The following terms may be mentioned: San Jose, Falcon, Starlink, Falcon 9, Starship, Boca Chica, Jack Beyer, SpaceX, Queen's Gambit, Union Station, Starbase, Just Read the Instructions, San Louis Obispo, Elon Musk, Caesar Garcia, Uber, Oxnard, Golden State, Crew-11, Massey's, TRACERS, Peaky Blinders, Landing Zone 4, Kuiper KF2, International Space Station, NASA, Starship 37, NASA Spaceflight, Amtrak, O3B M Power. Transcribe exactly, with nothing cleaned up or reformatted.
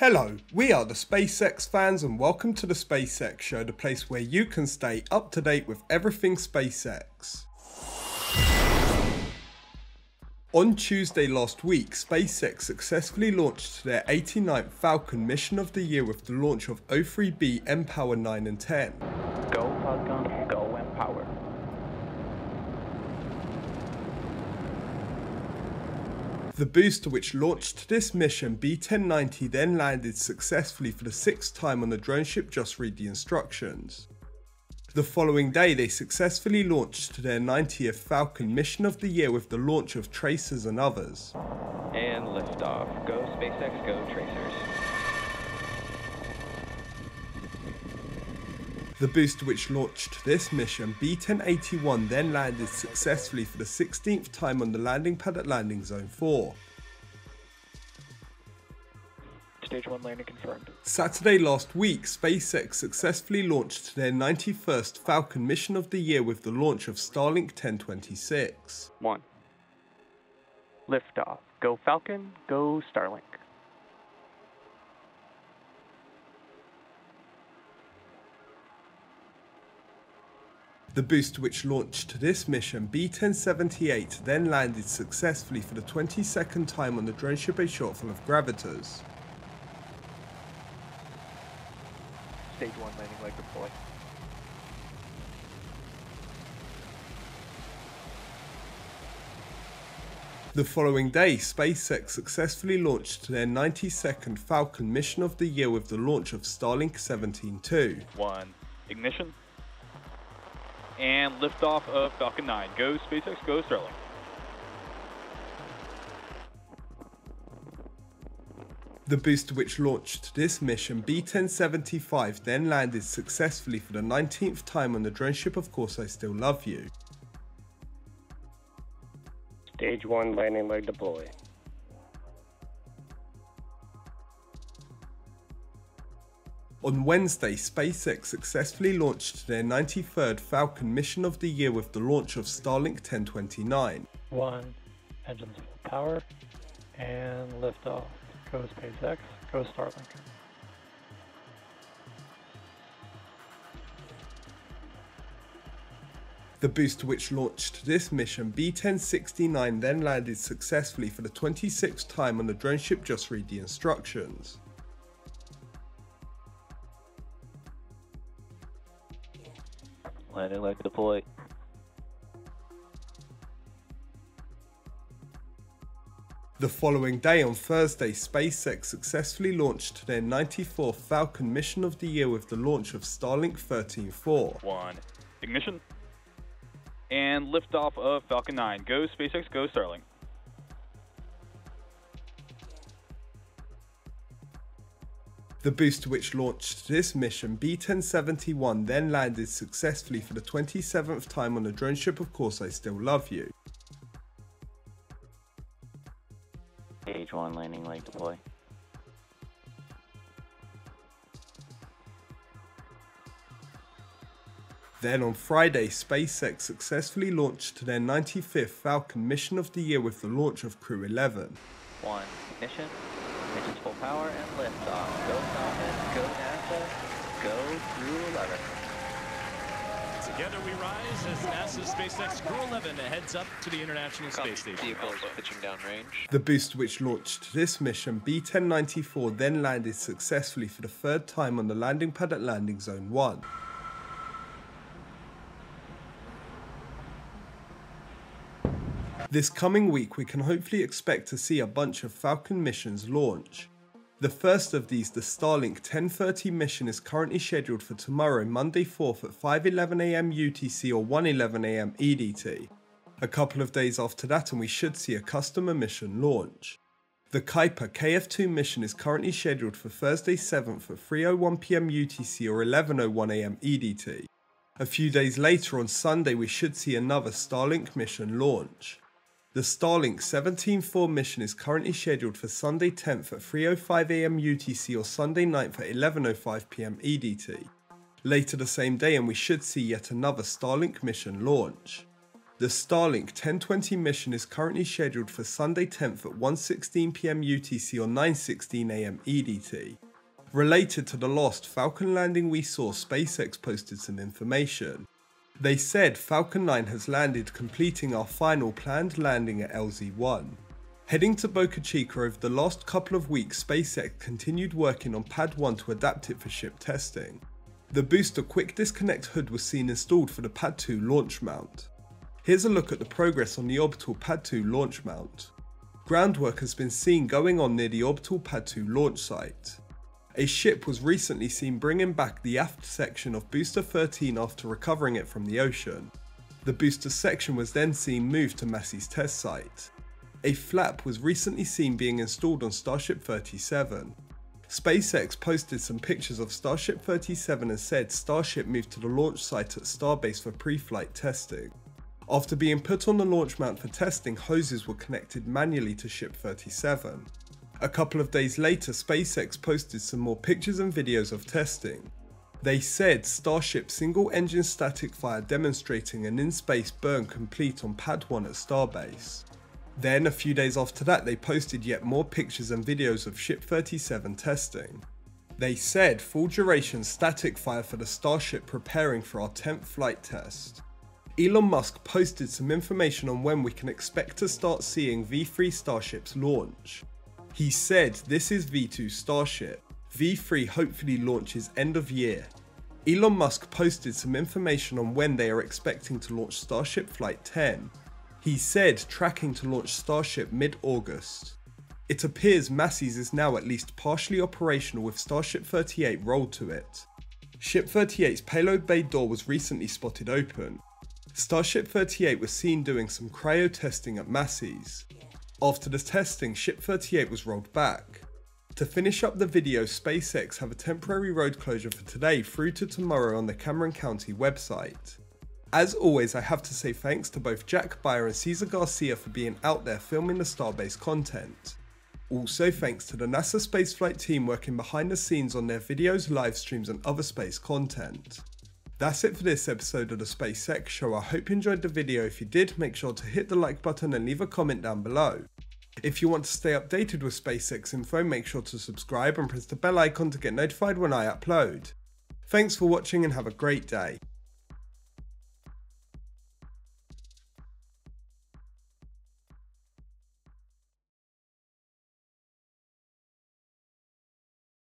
Hello, we are the SpaceX fans and welcome to the SpaceX Show, the place where you can stay up to date with everything SpaceX. On Tuesday last week, SpaceX successfully launched their eighty-ninth Falcon mission of the year with the launch of O three B M Power nine and ten. Go Falcon, go M Power. The booster which launched this mission, B ten ninety, then landed successfully for the sixth time on the drone ship Just Read the Instructions. The following day they successfully launched their ninetieth Falcon mission of the year with the launch of TRACERS and others. And liftoff. Go SpaceX, go TRACERS. The booster which launched this mission, B ten eighty-one, then landed successfully for the sixteenth time on the landing pad at Landing Zone four. Stage one landing confirmed. Saturday last week, SpaceX successfully launched their ninety-first Falcon mission of the year with the launch of Starlink ten twenty-six. one. Liftoff. Go Falcon, go Starlink. The booster which launched this mission, B ten seventy-eight, then landed successfully for the twenty-second time on the drone ship A Shortful of Gravitors. Stage one landing leg deploy. The following day, SpaceX successfully launched their ninety-second Falcon mission of the year with the launch of Starlink seventeen two. one. Ignition. And liftoff of Falcon nine. Go SpaceX, go Starlink. The booster which launched this mission, B ten seventy-five, then landed successfully for the nineteenth time on the drone ship Of Course I Still Love You. Stage one landing leg deploy. On Wednesday, SpaceX successfully launched their ninety-third Falcon mission of the year with the launch of Starlink ten twenty-nine. one. Engines full power and liftoff. Go SpaceX, go Starlink. The booster which launched this mission, B ten sixty-nine, then landed successfully for the twenty-sixth time on the drone ship Just Read the Instructions. Landing leg deploy. The following day on Thursday, SpaceX successfully launched their ninety-fourth Falcon mission of the year with the launch of Starlink thirteen four. one. Ignition. And liftoff of Falcon nine. Go SpaceX, go Starlink. The booster which launched this mission, B ten seventy-one, then landed successfully for the twenty-seventh time on the drone ship Of Course I Still Love You. Stage one landing leg deploy. Then on Friday, SpaceX successfully launched their ninety-fifth Falcon mission of the year with the launch of Crew eleven. one. Ignition. Engines full power and liftoff. Go Falcon, go NASA, go Crew eleven. Together we rise as NASA's SpaceX Crew eleven heads up to the International Space Station. Vehicles pitching down range. The booster which launched this mission, B ten ninety-four, then landed successfully for the third time on the landing pad at Landing Zone one. This coming week we can hopefully expect to see a bunch of Falcon missions launch. The first of these, the Starlink ten thirty mission, is currently scheduled for tomorrow, Monday fourth, at five eleven A M U T C or one eleven A M E D T. A couple of days after that and we should see a customer mission launch. The Kuiper K F two mission is currently scheduled for Thursday seventh at three oh one P M U T C or eleven oh one A M E D T. A few days later on Sunday we should see another Starlink mission launch. The Starlink seventeen four mission is currently scheduled for Sunday tenth at three oh five A M U T C or Sunday ninth at eleven oh five P M E D T. Later the same day and we should see yet another Starlink mission launch. The Starlink ten twenty mission is currently scheduled for Sunday tenth at one sixteen p m U T C or nine sixteen a m E D T. Related to the lost Falcon landing we saw, SpaceX posted some information. They said Falcon nine has landed, completing our final planned landing at L Z one. Heading to Boca Chica over the last couple of weeks, SpaceX continued working on Pad one to adapt it for ship testing. The booster quick disconnect hood was seen installed for the Pad two launch mount. Here's a look at the progress on the orbital Pad two launch mount. Groundwork has been seen going on near the orbital Pad two launch site. A ship was recently seen bringing back the aft section of Booster thirteen after recovering it from the ocean. The booster section was then seen moved to Massey's test site. A flap was recently seen being installed on Starship thirty-seven. SpaceX posted some pictures of Starship thirty-seven and said Starship moved to the launch site at Starbase for pre-flight testing. After being put on the launch mount for testing, hoses were connected manually to Ship thirty-seven. A couple of days later, SpaceX posted some more pictures and videos of testing. They said Starship single engine static fire demonstrating an in-space burn complete on Pad one at Starbase. Then a few days after that, they posted yet more pictures and videos of Ship thirty-seven testing. They said full duration static fire for the Starship preparing for our tenth flight test. Elon Musk posted some information on when we can expect to start seeing V three Starship's launch. He said, "This is V two Starship. V three hopefully launches end of year." Elon Musk posted some information on when they are expecting to launch Starship Flight ten. He said, "Tracking to launch Starship mid-August." It appears Massey's is now at least partially operational with Starship thirty-eight rolled to it. Ship thirty-eight's payload bay door was recently spotted open. Starship thirty-eight was seen doing some cryo testing at Massey's. After the testing, Ship thirty-eight was rolled back. To finish up the video, SpaceX have a temporary road closure for today through to tomorrow on the Cameron County website. As always, I have to say thanks to both Jack Beyer and Caesar Garcia for being out there filming the Starbase content. Also thanks to the NASA Spaceflight team working behind the scenes on their videos, live streams and other space content. That's it for this episode of the SpaceX Show. I hope you enjoyed the video. If you did, make sure to hit the like button and leave a comment down below. If you want to stay updated with SpaceX info, make sure to subscribe and press the bell icon to get notified when I upload. Thanks for watching and have a great day.